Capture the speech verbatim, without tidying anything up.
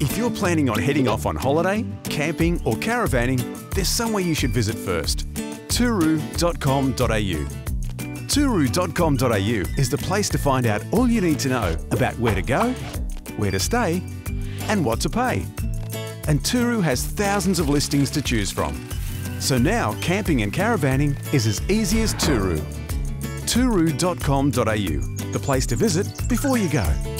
If you're planning on heading off on holiday, camping or caravanning, there's somewhere you should visit first. Turu dot com dot A U. Turu dot com dot A U is the place to find out all you need to know about where to go, where to stay and what to pay. And Turu has thousands of listings to choose from. So now camping and caravanning is as easy as Turu. Turu dot com dot A U, the place to visit before you go.